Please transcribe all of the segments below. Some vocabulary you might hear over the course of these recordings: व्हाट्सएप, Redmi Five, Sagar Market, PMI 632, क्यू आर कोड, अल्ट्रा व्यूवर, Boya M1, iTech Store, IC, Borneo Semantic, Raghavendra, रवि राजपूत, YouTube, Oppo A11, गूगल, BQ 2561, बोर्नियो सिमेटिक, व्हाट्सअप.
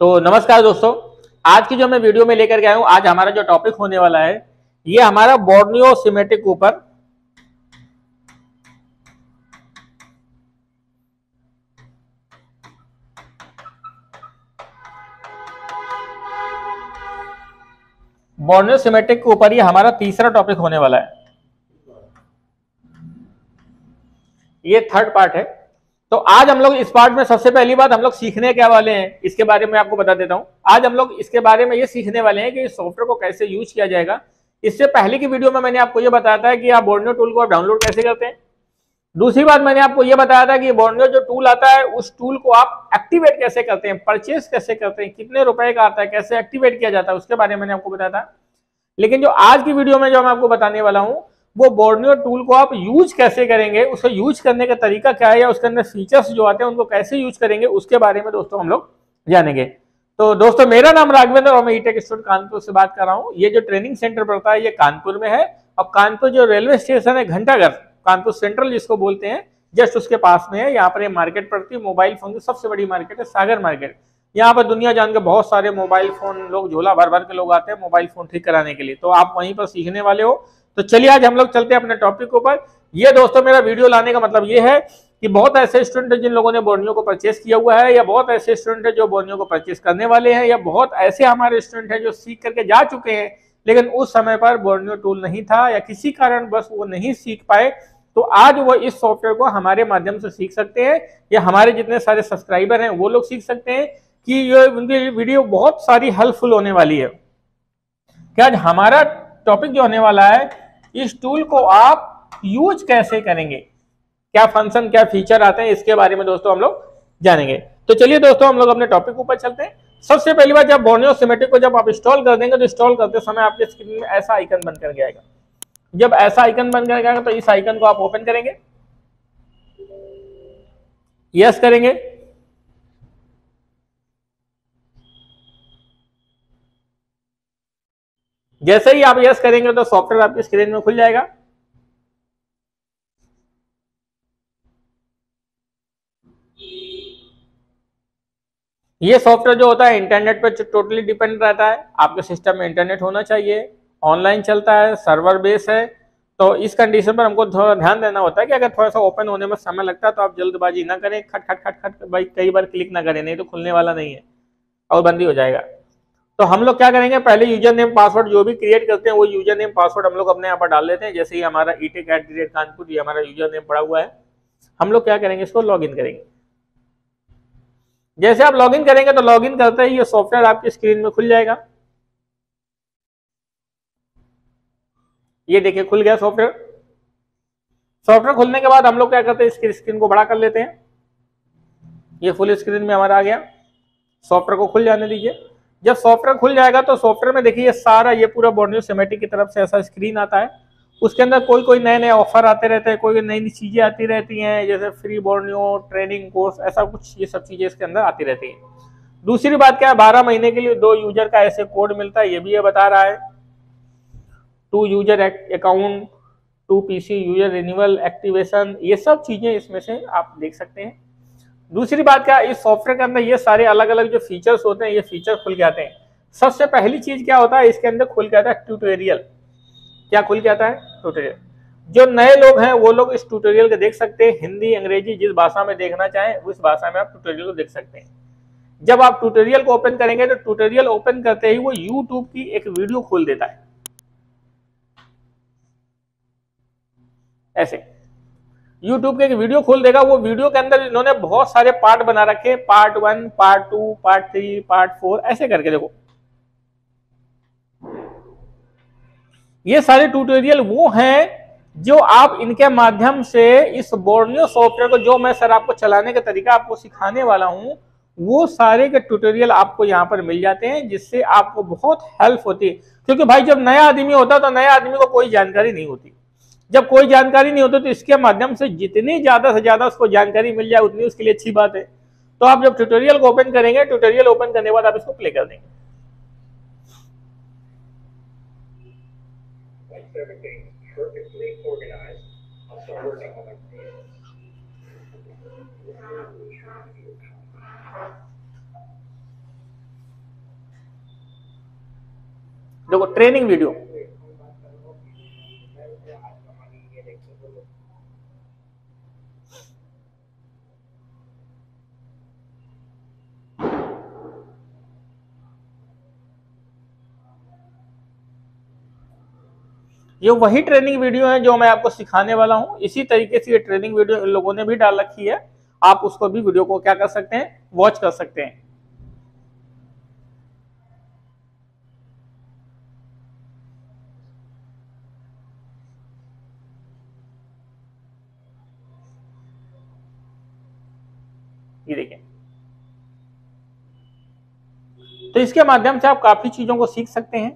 तो नमस्कार दोस्तों, आज की जो मैं वीडियो में लेकर के आया हूँ, आज हमारा जो टॉपिक होने वाला है ये हमारा बोर्नियो सिमेटिक के ऊपर बोर्नियो सिमेटिक के ऊपर ये हमारा तीसरा टॉपिक होने वाला है, ये थर्ड पार्ट है। तो आज हम लोग इस पार्ट में सबसे पहली बात हम लोग सीखने क्या वाले हैं इसके बारे में आपको बता देता हूं। आज हम लोग इसके बारे में ये सीखने वाले हैं कि इस सॉफ्टवेयर को कैसे यूज किया जाएगा। इससे पहले की वीडियो में मैंने आपको ये बताया था कि आप बोर्नियो टूल को आप डाउनलोड कैसे करते हैं। दूसरी बात मैंने आपको ये बताया था कि बोर्नियो जो टूल आता है उस टूल को आप एक्टिवेट कैसे करते हैं, परचेस कैसे करते हैं, कितने रुपए का आता है, कैसे एक्टिवेट किया जाता है, उसके बारे में मैंने आपको बताया था। लेकिन जो आज की वीडियो में जो मैं आपको बताने वाला हूँ वो बोर्नियो टूल को आप यूज कैसे करेंगे, उसको यूज करने का तरीका क्या है या उसके अंदर फीचर्स जो आते हैं उनको कैसे यूज करेंगे, उसके बारे में दोस्तों हम लोग जानेंगे। तो दोस्तों मेरा नाम राघवेंद्र और मैं iTech Store कानपुर से बात कर रहा हूँ। ये जो ट्रेनिंग सेंटर पड़ता है ये कानपुर में है और कानपुर जो रेलवे स्टेशन है घंटाघर, कानपुर सेंट्रल जिसको बोलते हैं, जस्ट उसके पास में है। यहाँ पर मार्केट पड़ती है, मोबाइल फोन की सबसे बड़ी मार्केट है सागर मार्केट। यहाँ पर दुनिया जान के बहुत सारे मोबाइल फोन लोग, झोला भर भर के लोग आते हैं मोबाइल फोन ठीक कराने के लिए। तो आप वहीं पर सीखने वाले हो। तो चलिए आज हम लोग चलते हैं अपने टॉपिक के ऊपर। ये दोस्तों मेरा वीडियो लाने का मतलब ये है कि बहुत ऐसे स्टूडेंट हैं जिन लोगों ने बोर्नियो को परचेस किया हुआ है या बहुत ऐसे स्टूडेंट हैं जो बोर्नियो को परचेस करने वाले हैं या बहुत ऐसे हमारे स्टूडेंट हैं जो सीख करके जा चुके हैं लेकिन उस समय पर बोर्नियो टूल नहीं था या किसी कारण बस वो नहीं सीख पाए। तो आज वो इस सॉफ्टवेयर को हमारे माध्यम से सीख सकते हैं या हमारे जितने सारे सब्सक्राइबर हैं वो लोग सीख सकते हैं कि ये उनकी वीडियो बहुत सारी हेल्पफुल होने वाली है। क्या आज हमारा टॉपिक जो होने वाला है इस टूल को आप यूज कैसे करेंगे, क्या फंक्शन क्या फीचर आते हैं, इसके बारे में दोस्तों हम लोग जानेंगे। तो चलिए दोस्तों हम लोग अपने टॉपिक ऊपर चलते हैं। सबसे पहली बात, जब बोर्नियो सिमेटिक को जब आप इंस्टॉल कर देंगे तो इंस्टॉल करते समय आपके स्क्रीन में ऐसा आइकन बन करके आएगा। जब ऐसा आइकन बन करके आएगा तो इस आइकन को आप ओपन करेंगे, यस करेंगे। जैसे ही आप यस करेंगे तो सॉफ्टवेयर आपकी स्क्रीन में खुल जाएगा। ये सॉफ्टवेयर जो होता है इंटरनेट पर टोटली डिपेंड रहता है। आपके सिस्टम में इंटरनेट होना चाहिए, ऑनलाइन चलता है, सर्वर बेस है। तो इस कंडीशन पर हमको थोड़ा ध्यान देना होता है कि अगर थोड़ा सा ओपन होने में समय लगता है तो आप जल्दबाजी ना करें, खट खट खट खट भाई कई बार क्लिक ना करें, नहीं तो खुलने वाला नहीं है और बंद ही हो जाएगा। तो हम लोग क्या करेंगे, पहले यूजर नेम पासवर्ड जो भी क्रिएट करते हैं वो यूजर नेम पासवर्ड हम लोग अपने यहाँ पर डाल देते हैं। जैसे ही हमारा iTech@kanpur ये हमारा यूजर नेम पड़ा हुआ है, हम लोग क्या करेंगे इसको लॉगिन करेंगे। जैसे आप लॉगिन करेंगे तो लॉगिन करते ही ये सॉफ्टवेयर आपकी स्क्रीन में खुल जाएगा। ये देखिए खुल गया सॉफ्टवेयर। सॉफ्टवेयर खुलने के बाद हम लोग क्या करते हैं, इसकी स्क्रीन को बड़ा कर लेते हैं। ये फुल स्क्रीन में हमारा आ गया। सॉफ्टवेयर को खुल जाने दीजिए। जब सॉफ्टवेयर खुल जाएगा तो सॉफ्टवेयर में देखिए सारा ये पूरा बोर्नियो सिमेटिक की तरफ से ऐसा स्क्रीन आता है। उसके अंदर कोई नए नए ऑफर आते रहते हैं, कोई नई नई चीज़ें आती रहती हैं, जैसे फ्री बोर्नियो ट्रेनिंग कोर्स ऐसा कुछ, ये सब चीज़ें इसके अंदर आती रहती हैं। दूसरी बात क्या है, 12 महीने के लिए 2 यूजर का ऐसे कोड मिलता है, ये भी ये बता रहा है। 2 user account, 2 PC user renewal activation, ये सब चीज़ें इसमें से आप देख सकते हैं। दूसरी बात क्या, इस सॉफ्टवेयर के अंदर ये सारे अलग अलग जो फीचर्स होते हैं ये फीचर खुल के आते हैं। सबसे पहली चीज क्या होता है, इसके अंदर खुल के आता है ट्यूटोरियल। क्या खुल के आता है, ट्यूटोरियल। जो नए लोग हैं वो लोग इस ट्यूटोरियल को देख सकते हैं। हिंदी अंग्रेजी जिस भाषा में देखना चाहें उस भाषा में आप ट्यूटोरियल को देख सकते हैं। जब आप ट्यूटोरियल को ओपन करेंगे तो ट्यूटोरियल ओपन करते ही वो यूट्यूब की एक वीडियो खोल देता है ऐसे। YouTube के एक वीडियो खोल देगा। वो वीडियो के अंदर इन्होंने बहुत सारे पार्ट बना रखे हैं, पार्ट 1, पार्ट 2, पार्ट 3, पार्ट 4 ऐसे करके। देखो ये सारे ट्यूटोरियल वो हैं जो आप इनके माध्यम से इस बोर्नियो सॉफ्टवेयर को जो मैं सर आपको चलाने का तरीका आपको सिखाने वाला हूं वो सारे के ट्यूटोरियल आपको यहाँ पर मिल जाते हैं, जिससे आपको बहुत हेल्प होती है। क्योंकि भाई जब नया आदमी होता है तो नया आदमी को कोई जानकारी नहीं होती। जब कोई जानकारी नहीं होती तो इसके माध्यम से जितनी ज़्यादा से ज़्यादा उसको जानकारी मिल जाए उतनी उसके लिए अच्छी बात है। तो आप जब ट्यूटोरियल को ओपन करेंगे, ट्यूटोरियल ओपन करने के बाद आप इसको प्ले कर देंगे। देखो ट्रेनिंग वीडियो, ये वही ट्रेनिंग वीडियो है जो मैं आपको सिखाने वाला हूं। इसी तरीके से ये ट्रेनिंग वीडियो इन लोगों ने भी डाल रखी है, आप उसको भी वीडियो को क्या कर सकते हैं, वॉच कर सकते हैं। ये देखिए, तो इसके माध्यम से आप काफी चीजों को सीख सकते हैं।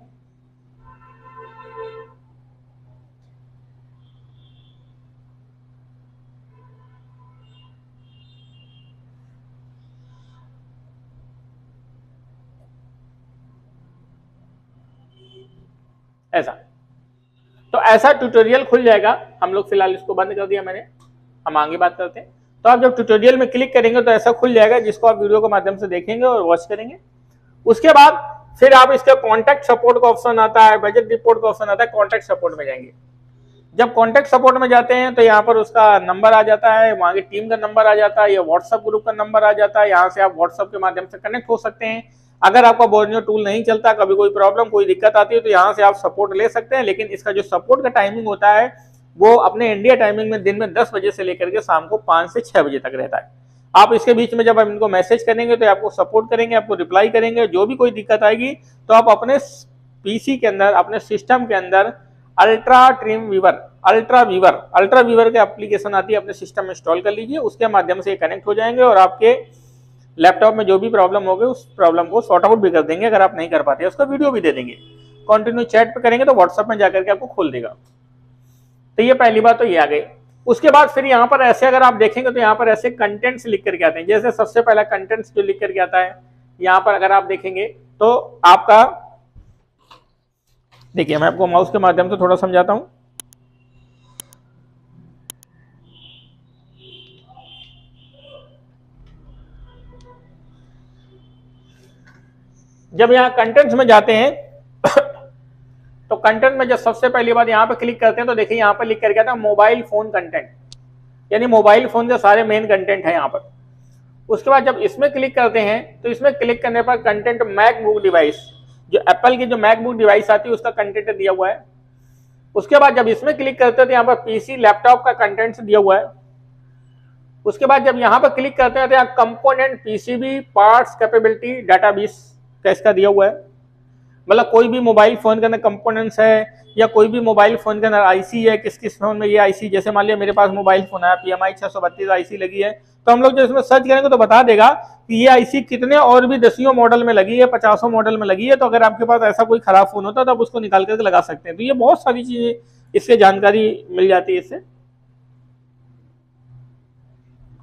ऐसा तो ऐसा ट्यूटोरियल खुल जाएगा। हम लोग फिलहाल इसको बंद कर दिया मैंने, हम आगे बात करते हैं। तो आप जब ट्यूटोरियल में क्लिक करेंगे तो ऐसा खुल जाएगा, जिसको आप वीडियो के माध्यम से देखेंगे और वॉच करेंगे। उसके बाद फिर आप इसके कॉन्टैक्ट सपोर्ट का ऑप्शन आता है, बजट रिपोर्ट का ऑप्शन आता है, कॉन्टैक्ट सपोर्ट में जाएंगे। जब कॉन्टैक्ट सपोर्ट में जाते हैं तो यहाँ पर उसका नंबर आ जाता है, वहाँ की टीम का नंबर आ जाता है, या व्हाट्सएप ग्रुप का नंबर आ जाता है। यहाँ से आप व्हाट्सएप के माध्यम से कनेक्ट हो सकते हैं। अगर आपका बोर्नियो टूल नहीं चलता, कभी कोई प्रॉब्लम कोई दिक्कत आती है, तो यहाँ से आप सपोर्ट ले सकते हैं। लेकिन इसका जो सपोर्ट का टाइमिंग होता है वो अपने इंडिया टाइमिंग में दिन में 10 बजे से लेकर के शाम को 5 से 6 बजे तक रहता है। आप इसके बीच में जब आप इनको मैसेज करेंगे तो आपको सपोर्ट करेंगे, आपको रिप्लाई करेंगे। जो भी कोई दिक्कत आएगी तो आप अपने पीसी के अंदर, अपने सिस्टम के अंदर अल्ट्रा व्यूवर के एप्लीकेशन आती है, अपने सिस्टम में इंस्टॉल कर लीजिए। उसके माध्यम से कनेक्ट हो जाएंगे और आपके लैपटॉप में जो भी प्रॉब्लम होगी उस प्रॉब्लम को सॉर्ट आउट भी कर देंगे। अगर आप नहीं कर पाते उसका वीडियो भी दे देंगे। कंटिन्यू चैट पे करेंगे तो व्हाट्सएप में जाकर के आपको खोल देगा। तो ये पहली बात तो ये आ गई। उसके बाद फिर यहाँ पर ऐसे अगर आप देखेंगे तो यहाँ पर ऐसे कंटेंट्स लिख करके आते हैं। जैसे सबसे पहला कंटेंट्स जो लिख करके आता है, यहाँ पर अगर आप देखेंगे तो आपका, देखिए मैं आपको माउस के माध्यम से थोड़ा समझाता हूँ। जब यहाँ कंटेंट्स में जाते हैं तो कंटेंट में जब सबसे पहली बार यहाँ पे क्लिक करते हैं तो देखिए यहाँ पर लिख करके आता है मोबाइल फोन कंटेंट, यानी मोबाइल फोन के सारे मेन कंटेंट है यहाँ पर। उसके बाद जब इसमें क्लिक करते हैं तो इसमें क्लिक करने पर कंटेंट मैकबुक डिवाइस, जो एप्पल की जो मैकबुक डिवाइस आती है उसका कंटेंट दिया हुआ है। उसके बाद जब इसमें क्लिक करते हैं तो यहाँ पर पीसी लैपटॉप का कंटेंट दिया हुआ है। उसके बाद जब यहाँ पर क्लिक करते हैं तो यहाँ component, PCB, parts, capability, database का इसका दिया हुआ है। मतलब कोई भी मोबाइल फोन के अंदर कंपोनेंट्स है, या कोई भी मोबाइल फोन के अंदर आईसी है, किस किस फोन में ये आईसी, जैसे मान लिया मेरे पास मोबाइल फोन है PMI 632 आईसी लगी है, तो हम लोग जो इसमें सर्च करेंगे तो बता देगा कि ये आईसी कितने और भी दसियों मॉडल में लगी है, 50 मॉडल में लगी है। तो अगर आपके पास ऐसा कोई खराब फोन होता है तो आप उसको निकाल करके लगा सकते हैं। तो ये बहुत सारी चीजें इससे जानकारी मिल जाती है। इससे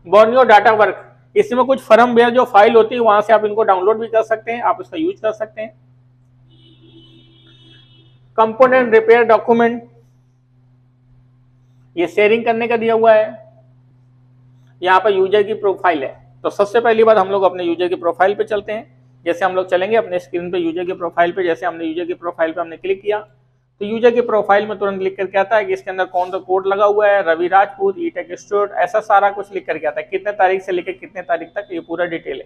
बोर्नियो डाटा वर्क, इसमें कुछ फर्मवेयर जो फाइल होती है वहां से आप इनको डाउनलोड भी कर सकते हैं, आप उसका यूज कर सकते हैं। कंपोनेंट रिपेयर डॉक्यूमेंट, ये शेयरिंग करने का दिया हुआ है। यहाँ पर यूजर की प्रोफाइल है, तो सबसे पहली बात हम लोग अपने यूजर की प्रोफाइल पे चलते हैं। जैसे हम लोग चलेंगे अपने स्क्रीन पे यूजर की प्रोफाइल पे, जैसे हमने यूजर की प्रोफाइल पे हमने क्लिक किया तो यूजर की प्रोफाइल में तुरंत लिख करके आता है कि इसके अंदर कौन सा कोड लगा हुआ है, रवि राजपूत, ईटेक स्टोर, ऐसा सारा कुछ लिख करके आता है। कितने तारीख से लेकर कितने तारीख तक ये पूरा डिटेल है,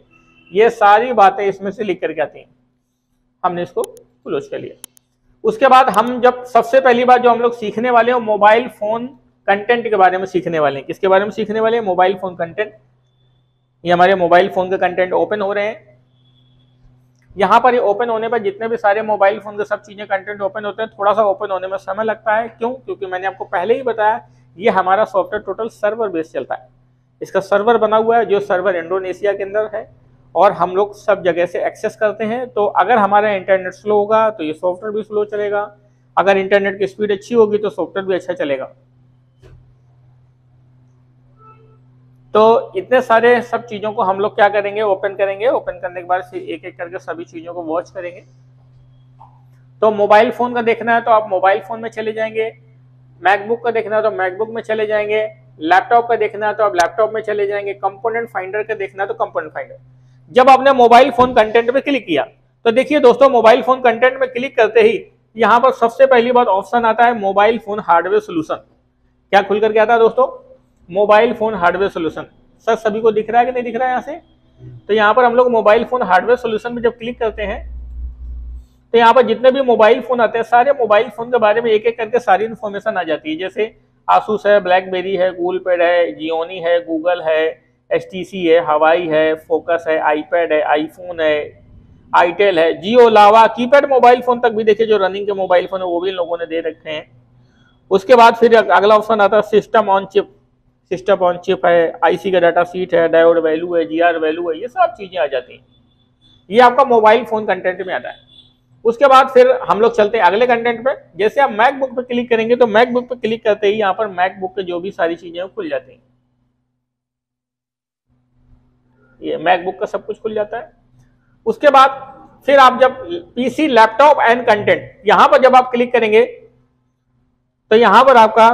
ये सारी बातें इसमें से लिख करके आती हैं। हमने इसको क्लोज कर लिया। उसके बाद हम जब सबसे पहली बार जो हम लोग सीखने वाले हैं मोबाइल फोन कंटेंट के बारे में सीखने वाले हैं। किसके बारे में सीखने वाले हैं? Mobile phone content. ये हमारे मोबाइल फोन के कंटेंट ओपन हो रहे हैं। यहाँ पर ये ओपन होने पर जितने भी सारे मोबाइल फोन के सब चीजें कंटेंट ओपन होते हैं, थोड़ा सा ओपन होने में समय लगता है। क्यों? क्योंकि मैंने आपको पहले ही बताया ये हमारा सॉफ्टवेयर टोटल सर्वर बेस चलता है। इसका सर्वर बना हुआ है, जो सर्वर इंडोनेशिया के अंदर है और हम लोग सब जगह से एक्सेस करते हैं। तो अगर हमारा इंटरनेट स्लो होगा तो ये सॉफ्टवेयर भी स्लो चलेगा, अगर इंटरनेट की स्पीड अच्छी होगी तो सॉफ्टवेयर भी अच्छा चलेगा। तो इतने सारे सब चीज़ों को हम लोग क्या करेंगे, ओपन करेंगे। ओपन करने के बाद फिर एक एक करके सभी चीज़ों को वॉच करेंगे। तो मोबाइल फ़ोन का देखना है तो आप मोबाइल फ़ोन में चले जाएंगे, मैकबुक का देखना है तो मैकबुक में चले जाएंगे, लैपटॉप का देखना है तो आप लैपटॉप में चले जाएंगे, कंपोनेंट फाइंडर का देखना है तो कंपोनेंट फाइंडर। जब आपने मोबाइल फ़ोन कंटेंट पर क्लिक किया तो देखिए दोस्तों, मोबाइल फ़ोन कंटेंट में क्लिक करते ही यहाँ पर सबसे पहली बात ऑप्शन आता है मोबाइल फोन हार्डवेयर सोल्यूशन। क्या खुल करके आता है दोस्तों? Mobile phone hardware solution. Sir सभी को दिख रहा है कि नहीं दिख रहा है यहाँ से? तो यहाँ पर हम लोग मोबाइल फोन हार्डवेयर सोल्यूशन में जब क्लिक करते हैं तो यहाँ पर जितने भी मोबाइल फोन आते हैं सारे मोबाइल फोन के बारे में एक एक करके सारी इन्फॉर्मेशन आ जाती है। जैसे आसूस है, ब्लैकबेरी है, गूगल पेड है, जियोनी है, गूगल है, HTC है, हवाई है, फोकस है, आईपैड है, आईफोन है, आईटेल है, Jio Lava keypad mobile phone तक भी देखिए जो रनिंग के मोबाइल फोन है वो भी लोगों ने दे रखे हैं। उसके बाद फिर अगला ऑप्शन आता है system on chip. System on chip है, IC का डाटा सीट है, डायोड वैल्यू है, GR वैल्यू है, ये सब चीज़ें आ जाती हैं। ये आपका मोबाइल फोन कंटेंट में आता है। उसके बाद फिर हम लोग चलते हैं अगले कंटेंट पे। जैसे आप मैकबुक पे क्लिक करेंगे तो मैकबुक पे क्लिक करते ही यहाँ पर मैकबुक के जो भी सारी चीज़ें खुल जाती हैं। ये मैकबुक का सब कुछ खुल जाता है। उसके बाद फिर आप जब PC लैपटॉप एंड कंटेंट यहाँ पर जब आप क्लिक करेंगे तो यहाँ पर आपका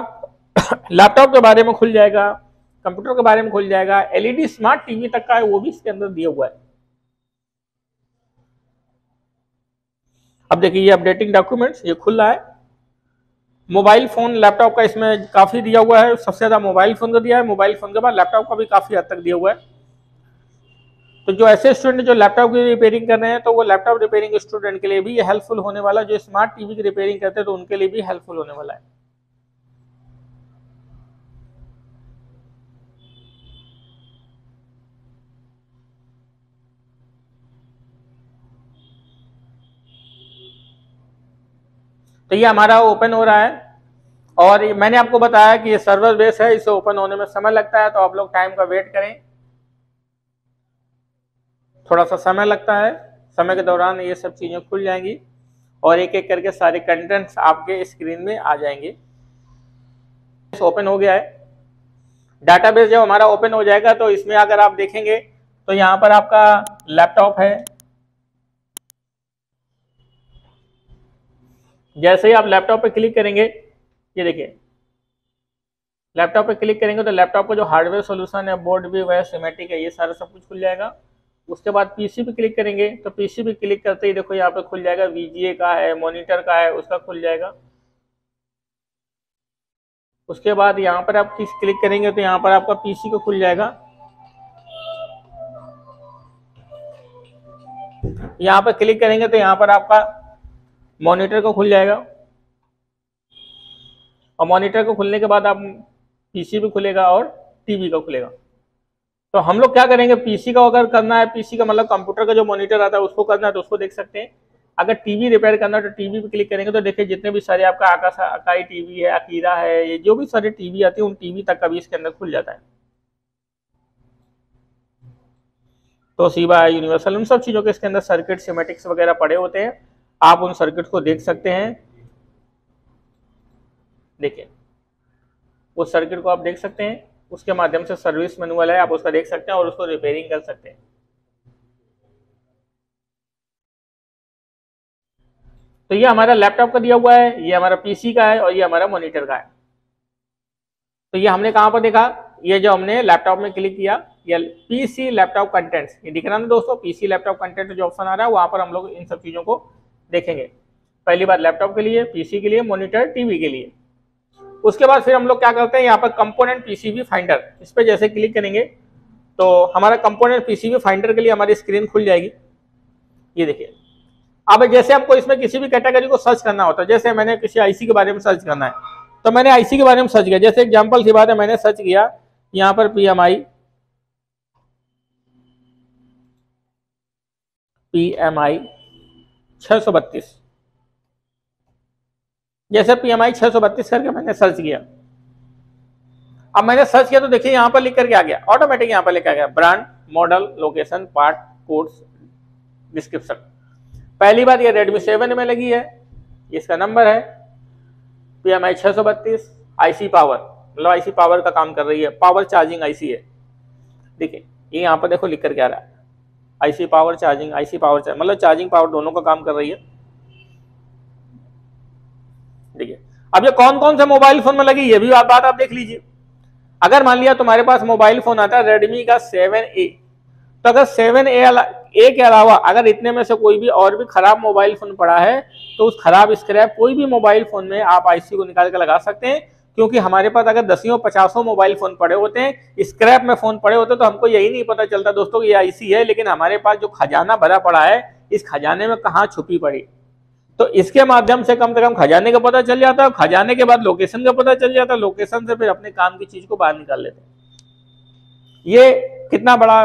लैपटॉप के बारे में खुल जाएगा, कंप्यूटर के बारे में खुल जाएगा, LED स्मार्ट टीवी तक का है वो भी इसके अंदर दिया हुआ है। अब देखिए ये अपडेटिंग डॉक्यूमेंट्स ये खुल रहा है। मोबाइल फोन लैपटॉप का इसमें काफी दिया हुआ है, सबसे ज्यादा मोबाइल फोन का दिया है। मोबाइल फोन के बाद लैपटॉप का भी काफी हद तक दिया हुआ है। तो जो ऐसे स्टूडेंट जो लैपटॉप की रिपेयरिंग कर रहे हैं तो वो लैपटॉप रिपेयरिंग स्टूडेंट के लिए भी हेल्पफुल होने वाला, जो स्मार्ट टीवी की रिपेयरिंग करते हैं तो उनके लिए भी हेल्पफुल होने वाला है। तो ये हमारा ओपन हो रहा है और मैंने आपको बताया कि ये सर्वर बेस है, इसे ओपन होने में समय लगता है, तो आप लोग टाइम का वेट करें, थोड़ा सा समय लगता है। समय के दौरान ये सब चीज़ें खुल जाएंगी और एक एक करके सारे कंटेंट्स आपके स्क्रीन में आ जाएंगे। ओपन हो गया है डाटाबेस। जब हमारा ओपन हो जाएगा तो इसमें अगर आप देखेंगे तो यहाँ पर आपका लैपटॉप है। जैसे ही आप लैपटॉप पे क्लिक करेंगे, ये देखिए लैपटॉप पे क्लिक करेंगे तो लैपटॉप का जो हार्डवेयर सोल्यूशन है, बोर्ड भी वह सिमेटिक है, ये सारा सब कुछ खुल जाएगा। उसके बाद PC पे क्लिक करेंगे तो PC पे क्लिक करते ही देखो यहाँ पे खुल जाएगा, VGA का है, मॉनिटर का है, उसका खुल जाएगा। उसके बाद यहाँ पर आप किस क्लिक करेंगे तो यहाँ पर आपका PC को खुल जाएगा। यहाँ पर क्लिक करेंगे तो यहाँ पर आपका मॉनिटर को खुल जाएगा और मॉनिटर को खुलने के बाद आप PC भी खुलेगा और TV का खुलेगा। तो हम लोग क्या करेंगे, PC का अगर करना है, PC का मतलब कंप्यूटर का जो मॉनिटर आता है उसको करना है तो उसको देख सकते हैं। अगर टीवी रिपेयर करना है तो टीवी पे क्लिक करेंगे तो देखिए जितने भी सारे आपका अकाई टीवी है, अकीरा है, ये जो भी सारे टीवी आती है उन टीवी तक का भी इसके अंदर खुल जाता है। तो सीबा यूनिवर्सल उन सब चीज़ों के इसके अंदर सर्किट सिमेटिक्स वगैरह पड़े होते हैं, आप उन सर्किट को देख सकते हैं। देखिए उस सर्किट को आप देख सकते हैं, उसके माध्यम से सर्विस मैनुअल है, आप उसका देख सकते हैं और उसको रिपेयरिंग कर सकते हैं। तो ये हमारा लैपटॉप का दिया हुआ है, ये हमारा PC का है और ये हमारा मॉनिटर का है। तो ये हमने कहाँ पर देखा, ये जो हमने लैपटॉप में क्लिक किया, ये PC लैपटॉप कंटेंट्स ये दिख रहा ना दोस्तों, PC लैपटॉप कंटेंट जो ऑप्शन आ रहा है वहां पर हम लोग इन सब चीजों को देखेंगे। पहली बार लैपटॉप के लिए, PC के लिए, मॉनिटर, TV के लिए। उसके बाद फिर हम लोग क्या करते हैं, यहाँ पर कंपोनेंट PCB फाइंडर, इस पर जैसे क्लिक करेंगे तो हमारा कंपोनेंट PCB फाइंडर के लिए हमारी स्क्रीन खुल जाएगी। ये देखिए अब जैसे हमको इसमें किसी भी कैटेगरी को सर्च करना होता है, जैसे मैंने किसी IC के बारे में सर्च करना है तो मैंने IC के बारे में सर्च किया, जैसे एग्जाम्पल की बात है मैंने सर्च किया यहाँ पर PMI 632, जैसे PMI 632 करके मैंने सर्च किया। अब मैंने सर्च किया तो देखिए यहाँ पर लिख करके आ गया, ऑटोमेटिक यहाँ पर लिख आ गया brand, model, location, part, codes, description. पहली बार ये Redmi 7 में लगी है, इसका नंबर है PMI 632, IC पावर, मतलब IC पावर का काम कर रही है, पावर चार्जिंग IC है। देखिए ये यहाँ पर देखो लिख करके आ रहा है IC power charging, IC power charging मतलब चार्जिंग पावर दोनों का काम कर रही है। देखिए अब ये कौन कौन से मोबाइल फोन में लगी ये भी बात आप देख लीजिए। अगर मान लिया तुम्हारे पास मोबाइल फोन आता है Redmi का 7A तो अगर 7A के अलावा अगर इतने में से कोई भी और भी खराब मोबाइल फोन पड़ा है तो उस खराब स्क्रैप कोई भी मोबाइल फोन में आप आईसी को निकाल कर लगा सकते हैं, क्योंकि हमारे पास अगर दसियों पचासों मोबाइल फोन पड़े होते हैं, स्क्रैप में फोन पड़े होते हैं, तो हमको यही नहीं पता चलता दोस्तों कि ये आईसी है, लेकिन हमारे पास जो खजाना भरा पड़ा है इस खजाने में कहाँ छुपी पड़ी। तो इसके माध्यम से कम से कम खजाने का पता चल जाता है, खजाने के बाद लोकेशन का पता चल जाता है, लोकेशन से फिर अपने काम की चीज को बाहर निकाल लेते हैं। ये कितना बड़ा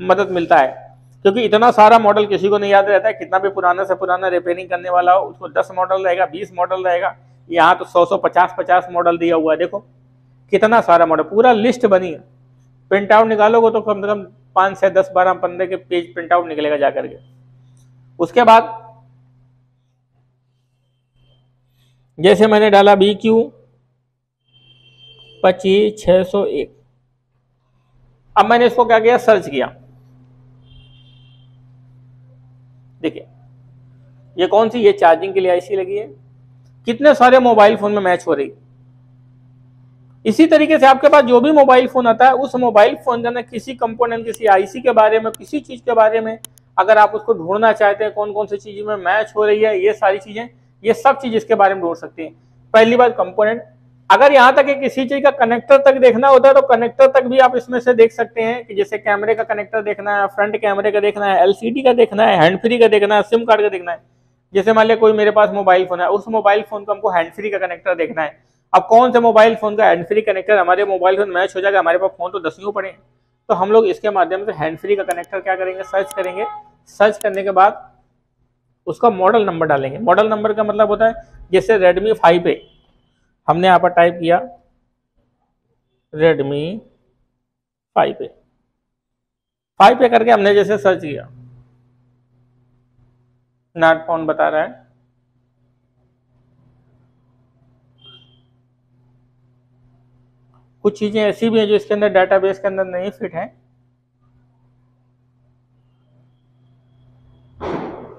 मदद मिलता है, क्योंकि इतना सारा मॉडल किसी को नहीं याद रहता है, कितना भी पुराना से पुराना रिपेयरिंग करने वाला हो उसको 10 मॉडल रहेगा, 20 मॉडल रहेगा, यहाँ तो 100 150 50 मॉडल दिया हुआ है। देखो कितना सारा मॉडल, पूरा लिस्ट बनी है, प्रिंट आउट निकालोगे तो कम से कम 5 से 10 12 15 के पेज प्रिंट आउट निकलेगा जाकर के। उसके बाद जैसे मैंने डाला BQ 2561, अब मैंने इसको क्या किया, सर्च किया। देखिए ये कौन सी, ये चार्जिंग के लिए आईसी लगी है, कितने सारे मोबाइल फोन में मैच हो रही। इसी तरीके से आपके पास जो भी मोबाइल फोन आता है उस मोबाइल फोन का ना किसी कंपोनेंट, किसी आईसी के बारे में, किसी चीज के बारे में अगर आप उसको ढूंढना चाहते हैं कौन कौन सी चीज में मैच हो रही है, ये सारी चीजें, ये सब चीज इसके बारे में ढूंढ सकते हैं। पहली बात कंपोनेंट, अगर यहाँ तक कि किसी चीज का कनेक्टर तक देखना होता है तो कनेक्टर तक भी आप इसमें से देख सकते हैं, कि जैसे कैमरे का कनेक्टर देखना है, फ्रंट कैमरे का देखना है, LCD का देखना है, हैंड फ्री का देखना है, सिम कार्ड का देखना है। जैसे मान लिया कोई मेरे पास मोबाइल फोन है, उस मोबाइल फोन का हमको हैंड फ्री का कनेक्टर देखना है। अब कौन से मोबाइल फोन का हैंड फ्री कनेक्टर हमारे मोबाइल फोन मैच हो जाएगा, हमारे पास फोन तो दसियों पड़े हैं, तो हम लोग इसके माध्यम से हैंड फ्री का कनेक्टर क्या करेंगे, सर्च करेंगे। सर्च करने के बाद उसका मॉडल नंबर डालेंगे। मॉडल नंबर का मतलब होता है जैसे Redmi 5 पे हमने यहाँ पर टाइप किया Redmi 5 पे, 5 पे करके हमने जैसे सर्च किया, नॉट फाउंड बता रहा है। कुछ चीजें ऐसी भी हैं जो इसके अंदर डेटाबेस के अंदर नहीं फिट है,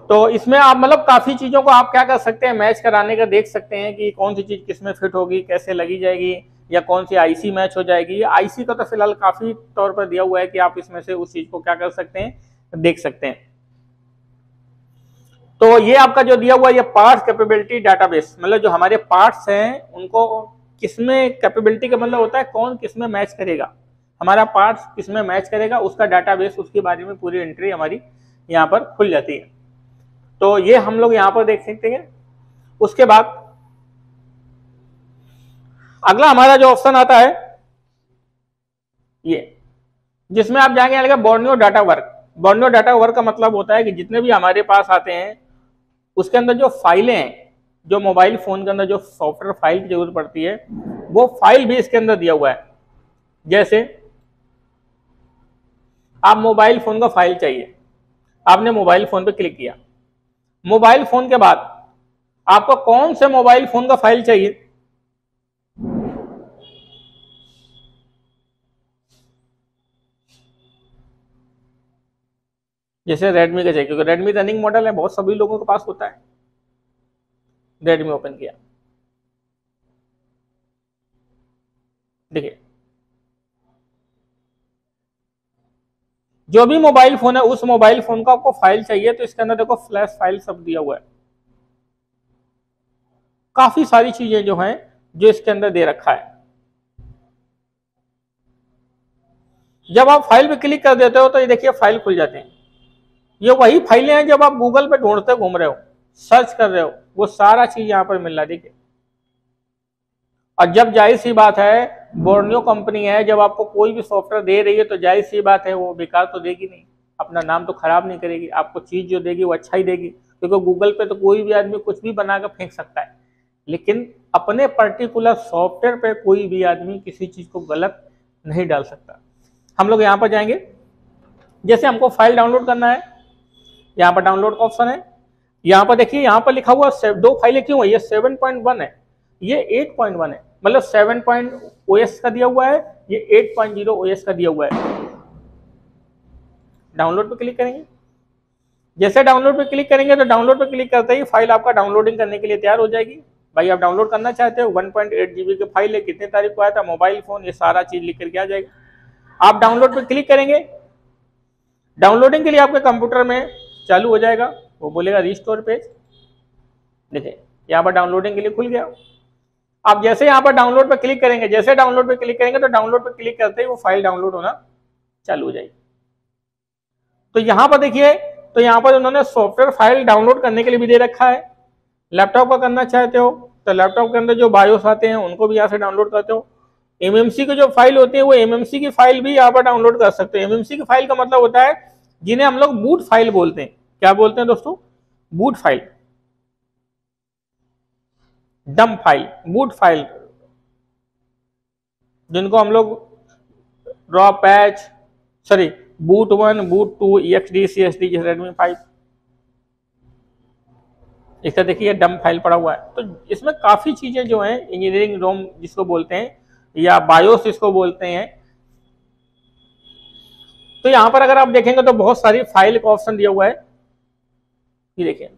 तो इसमें आप मतलब काफी चीजों को आप क्या कर सकते हैं, मैच कराने का देख सकते हैं कि कौन सी चीज किसमें फिट होगी, कैसे लगी जाएगी, या कौन सी आईसी मैच हो जाएगी। आईसी का तो फिलहाल काफी तौर पर दिया हुआ है कि आप इसमें से उस चीज को क्या कर सकते हैं, देख सकते हैं। तो ये आपका जो दिया हुआ है, ये पार्ट्स कैपेबिलिटी डाटाबेस, मतलब जो हमारे पार्ट्स हैं उनको किसमें कैपेबिलिटी का मतलब होता है कौन किसमें मैच करेगा, हमारा पार्ट्स किसमें मैच करेगा, उसका डाटाबेस, उसके बारे में पूरी एंट्री हमारी यहाँ पर खुल जाती है। तो ये हम लोग यहाँ पर देख सकते हैं। उसके बाद अगला हमारा जो ऑप्शन आता है ये, जिसमें आप जाएंगे लगेगा Borneo data work. Borneo data work का मतलब होता है कि जितने भी हमारे पास आते हैं उसके अंदर जो फाइलें हैं, जो मोबाइल फोन के अंदर जो सॉफ्टवेयर फाइल की जरूरत पड़ती है वो फाइल भी इसके अंदर दिया हुआ है। जैसे आप मोबाइल फोन का फाइल चाहिए, आपने मोबाइल फोन पर क्लिक किया, मोबाइल फोन के बाद आपको कौन से मोबाइल फोन का फाइल चाहिए, जैसे रेडमी का चाहिए क्योंकि रेडमी रनिंग मॉडल है, बहुत सभी लोगों के पास होता है। रेडमी ओपन किया, देखिए जो भी मोबाइल फोन है उस मोबाइल फोन का आपको फाइल चाहिए, तो इसके अंदर देखो फ्लैश फाइल सब दिया हुआ है, काफी सारी चीजें जो हैं जो इसके अंदर दे रखा है। जब आप फाइल पे क्लिक कर देते हो तो ये देखिए फाइल खुल जाते हैं। ये वही फाइलें हैं जब आप गूगल पे ढूंढते घूम रहे हो, सर्च कर रहे हो, वो सारा चीज यहाँ पर मिल रहा है, देखिए। और जब जाहिर सी बात है बोर्नियो कंपनी है, जब आपको कोई भी सॉफ्टवेयर दे रही है तो जाहिर सी बात है वो बेकार तो देगी नहीं, अपना नाम तो खराब नहीं करेगी, आपको चीज़ जो देगी वो अच्छा ही देगी, क्योंकि गूगल पे तो कोई भी आदमी कुछ भी बना कर फेंक सकता है, लेकिन अपने पर्टिकुलर सॉफ्टवेयर पे कोई भी आदमी किसी चीज़ को गलत नहीं डाल सकता। हम लोग यहाँ पर जाएंगे, जैसे हमको फाइल डाउनलोड करना है, यहाँ पर डाउनलोड का ऑप्शन है। यहाँ पर देखिए, यहाँ पर लिखा हुआ दो फाइलें क्यों है, ये 7.1 है, ये 8.1 है, मतलब 7.0 OS का दिया हुआ है, ये 8.0 OS का दिया हुआ है। डाउनलोड पे क्लिक करेंगे, जैसे डाउनलोड पे क्लिक करेंगे तो डाउनलोड पे क्लिक करते ही फाइल आपका डाउनलोडिंग करने के लिए तैयार हो जाएगी। भाई आप डाउनलोड करना चाहते हो, 1.8 GB की फाइल है, कितने तारीख को आया था, मोबाइल फोन, ये सारा चीज लिख करके आ जाएगा। आप डाउनलोड पे क्लिक करेंगे, डाउनलोडिंग के लिए आपके कंप्यूटर में चालू हो जाएगा, वो बोलेगा रिस्टोर पेज। देखिए यहाँ पर डाउनलोडिंग के लिए खुल गया। आप जैसे यहाँ पर डाउनलोड पर क्लिक करेंगे, जैसे डाउनलोड पर क्लिक करेंगे तो डाउनलोड पर क्लिक करते ही वो फाइल डाउनलोड होना चालू हो जाएगी। तो यहाँ पर देखिए, तो यहाँ पर उन्होंने सॉफ्टवेयर फाइल डाउनलोड करने के लिए भी दे रखा है। लैपटॉप का करना चाहते हो तो लैपटॉप के अंदर जो बायोस आते हैं उनको भी यहाँ से डाउनलोड करते हो। एमएमसी की जो फाइल होती है वो एमएमसी की फाइल भी यहाँ पर डाउनलोड कर सकते हो। एमएमसी की फाइल का मतलब होता है जिन्हें हम लोग बूट फाइल बोलते हैं। क्या बोलते हैं दोस्तों? Boot file, dump file, boot file, जिनको हम लोग raw patch, sorry boot 1, boot 2, EXD, CSD, जैसे Redmi 5, इसका देखिए डंप फाइल पड़ा हुआ है। तो इसमें काफ़ी चीज़ें जो हैं, इंजीनियरिंग रोम जिसको बोलते हैं या बायोस इसको बोलते हैं। तो यहाँ पर अगर आप देखेंगे तो बहुत सारी फाइल का ऑप्शन दिया हुआ है, ये देखिए।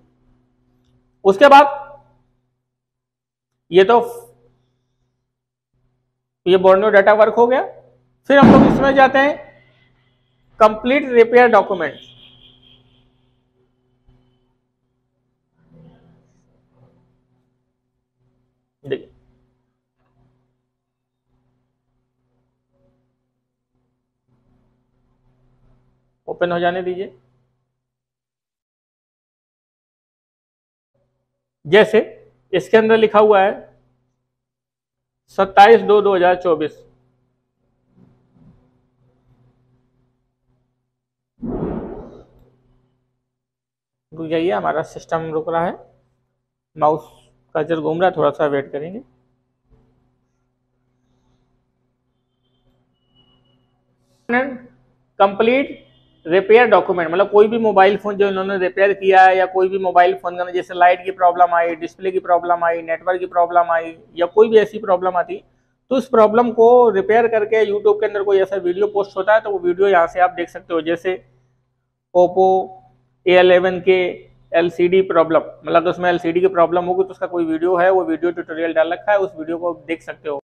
उसके बाद ये तो ये बोर्नियो डाटा वर्क हो गया। फिर हम लोग इसमें जाते हैं कंप्लीट रिपेयर डॉक्यूमेंट। देखिए ओपन हो जाने दीजिए। जैसे इसके अंदर लिखा हुआ है 27/2/2024। रुक जाइए, हमारा सिस्टम रुक रहा है, माउस कर्सर घूम रहा है, थोड़ा सा वेट करेंगे। कंप्लीट रिपेयर डॉक्यूमेंट मतलब कोई भी मोबाइल फ़ोन जो इन्होंने रिपेयर किया है या कोई भी मोबाइल फ़ोन का, जैसे लाइट की प्रॉब्लम आई, डिस्प्ले की प्रॉब्लम आई, नेटवर्क की प्रॉब्लम आई या कोई भी ऐसी प्रॉब्लम आती, तो उस प्रॉब्लम को रिपेयर करके यूट्यूब के अंदर कोई ऐसा वीडियो पोस्ट होता है तो वो वीडियो यहाँ से आप देख सकते हो। जैसे ओप्पो A11 के LCD प्रॉब्लम, मतलब उसमें LCD की प्रॉब्लम होगी तो उसका कोई वीडियो है, वो वीडियो ट्यूटोरियल डाल रखा है, उस वीडियो को आप देख सकते हो।